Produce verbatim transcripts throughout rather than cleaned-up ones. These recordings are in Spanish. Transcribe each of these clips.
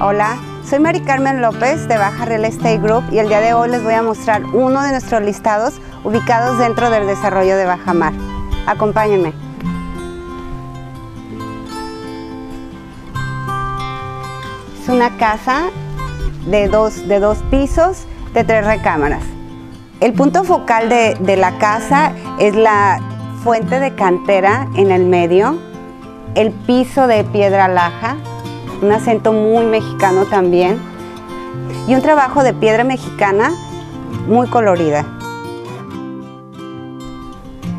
Hola, soy Mari Carmen López de Baja Real Estate Group y el día de hoy les voy a mostrar uno de nuestros listados ubicados dentro del desarrollo de Bajamar. Acompáñenme. Es una casa de dos, de dos pisos, de tres recámaras. El punto focal de, de la casa es la fuente de cantera en el medio, el piso de piedra laja, un acento muy mexicano también, y un trabajo de piedra mexicana muy colorida.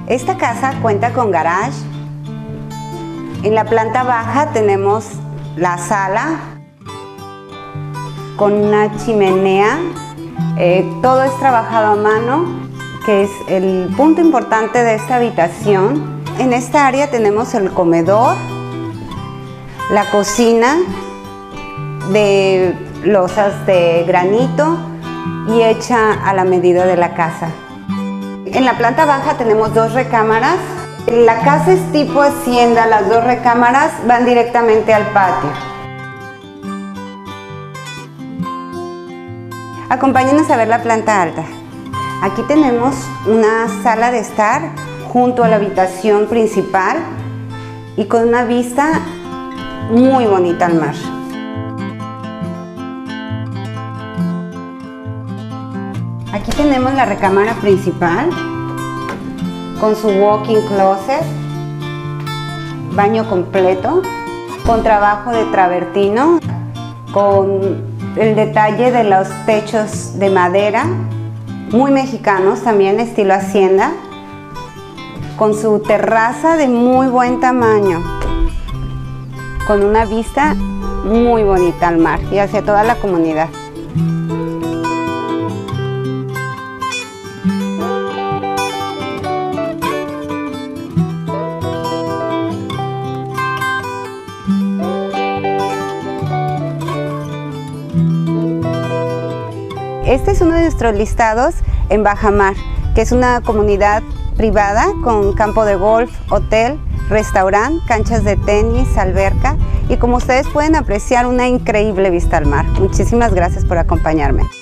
Esta casa cuenta con garage. En la planta baja tenemos la sala con una chimenea. Eh, todo es trabajado a mano, que es el punto importante de esta habitación. En esta área tenemos el comedor, la cocina de losas de granito y hecha a la medida de la casa. En la planta baja tenemos dos recámaras. La casa es tipo hacienda, las dos recámaras van directamente al patio. Acompáñenos a ver la planta alta. Aquí tenemos una sala de estar junto a la habitación principal y con una vista muy bonita al mar. Aquí tenemos la recámara principal con su walk-in closet, baño completo, con trabajo de travertino, con el detalle de los techos de madera, muy mexicanos también, estilo hacienda, con su terraza de muy buen tamaño, con una vista muy bonita al mar y hacia toda la comunidad. Este es uno de nuestros listados en Bajamar, que es una comunidad privada con campo de golf, hotel, restaurante, canchas de tenis, alberca y, como ustedes pueden apreciar, una increíble vista al mar. Muchísimas gracias por acompañarme.